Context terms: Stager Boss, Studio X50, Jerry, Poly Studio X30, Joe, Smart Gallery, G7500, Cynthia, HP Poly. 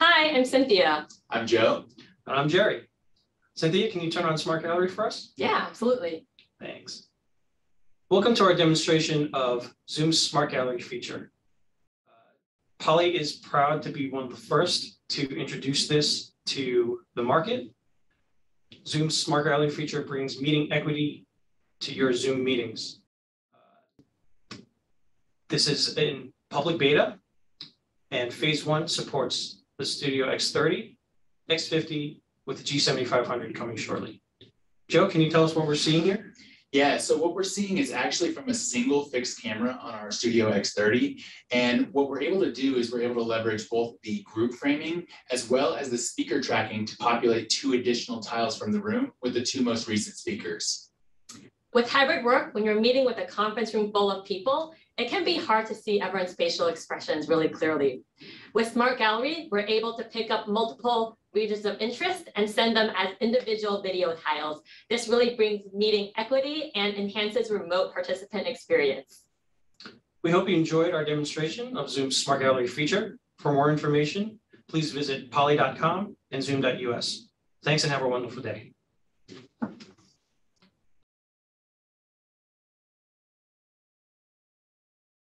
Hi, I'm Cynthia. I'm Joe. And I'm Jerry. Cynthia, can you turn on Smart Gallery for us? Yeah, absolutely. Thanks. Welcome to our demonstration of Zoom's Smart Gallery feature. Poly is proud to be one of the first to introduce this to the market. Zoom's Smart Gallery feature brings meeting equity to your Zoom meetings. This is in public beta, and phase one supports the Studio X30, X50, with the G7500 coming shortly. Joe, can you tell us what we're seeing here? Yeah, so what we're seeing is actually from a single fixed camera on our Studio X30. And what we're able to do is we're able to leverage both the group framing as well as the speaker tracking to populate two additional tiles from the room with the two most recent speakers. With hybrid work, when you're meeting with a conference room full of people, it can be hard to see everyone's facial expressions really clearly. With Smart Gallery, we're able to pick up multiple regions of interest and send them as individual video tiles. This really brings meeting equity and enhances remote participant experience. We hope you enjoyed our demonstration of Zoom's Smart Gallery feature. For more information, please visit poly.com and zoom.us. Thanks and have a wonderful day.